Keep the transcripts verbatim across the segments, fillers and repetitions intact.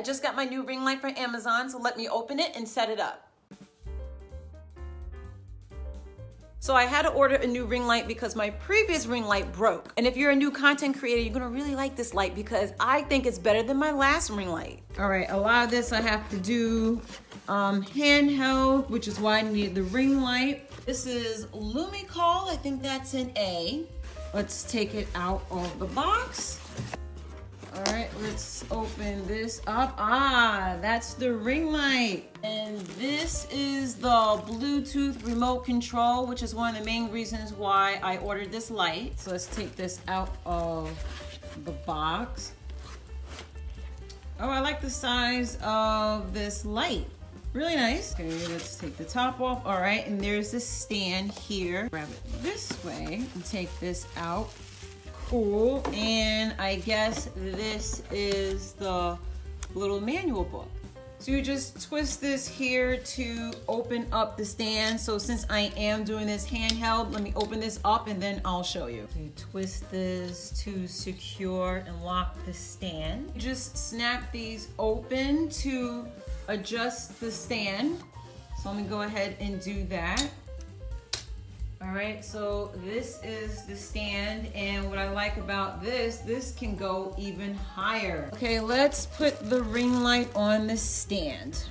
I just got my new ring light from Amazon, so let me open it and set it up. So I had to order a new ring light because my previous ring light broke. And if you're a new content creator, you're gonna really like this light because I think it's better than my last ring light. All right, a lot of this I have to do um, handheld, which is why I need the ring light. This is Lamicall, I think that's an A. Let's take it out of the box. All right, let's open this up. Ah, that's the ring light. And this is the Bluetooth remote control, which is one of the main reasons why I ordered this light. So let's take this out of the box. Oh, I like the size of this light. Really nice. Okay, let's take the top off. All right, and there's this stand here. Grab it this way and take this out. Cool, and I guess this is the little manual book. So you just twist this here to open up the stand. So since I am doing this handheld, let me open this up and then I'll show you. You twist this to secure and lock the stand. You just snap these open to adjust the stand. So let me go ahead and do that. All right, so this is the stand, and what I like about this, this can go even higher. Okay, let's put the ring light on the stand.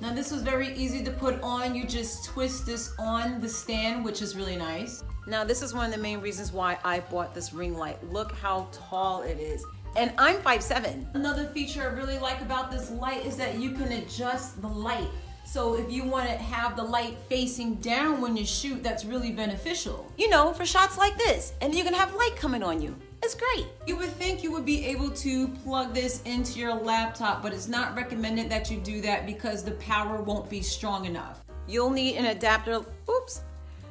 Now this was very easy to put on. You just twist this on the stand, which is really nice. Now this is one of the main reasons why I bought this ring light. Look how tall it is. And I'm five seven. Another feature I really like about this light is that you can adjust the light. So if you want to have the light facing down when you shoot, that's really beneficial. You know, for shots like this, and you're gonna have light coming on you. It's great. You would think you would be able to plug this into your laptop, but it's not recommended that you do that because the power won't be strong enough. You'll need an adapter, oops.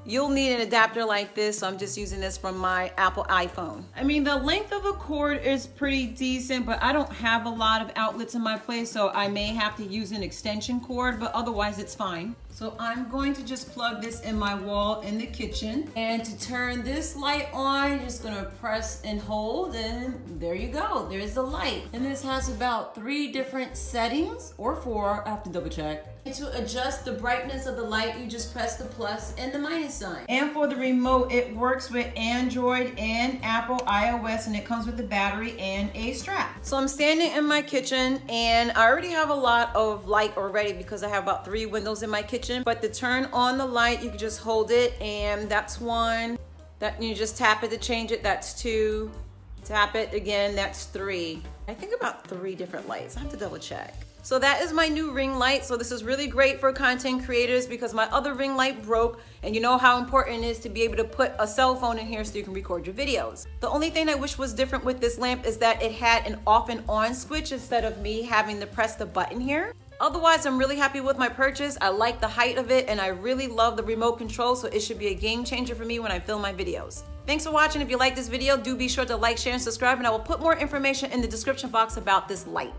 You'll need an adapter like this, so I'm just using this from my Apple iPhone. I mean, the length of a cord is pretty decent, but I don't have a lot of outlets in my place, so I may have to use an extension cord, but otherwise it's fine. So I'm going to just plug this in my wall in the kitchen. And to turn this light on, I'm just gonna press and hold, and there you go, there's the light. And this has about three different settings, or four, I have to double check. To adjust the brightness of the light, you just press the plus and the minus sign. And for the remote, it works with Android and Apple iOS, and it comes with a battery and a strap. So I'm standing in my kitchen, and I already have a lot of light already because I have about three windows in my kitchen. But to turn on the light, you can just hold it, and that's one. That you just tap it to change it, that's two. Tap it again, that's three. I think about three different lights. I have to double check. So that is my new ring light. So this is really great for content creators because my other ring light broke, and you know how important it is to be able to put a cell phone in here so you can record your videos. The only thing I wish was different with this lamp is that it had an off and on switch instead of me having to press the button here. Otherwise, I'm really happy with my purchase. I like the height of it, and I really love the remote control, so it should be a game changer for me when I film my videos. Thanks for watching. If you like this video, do be sure to like, share, and subscribe, and I will put more information in the description box about this light.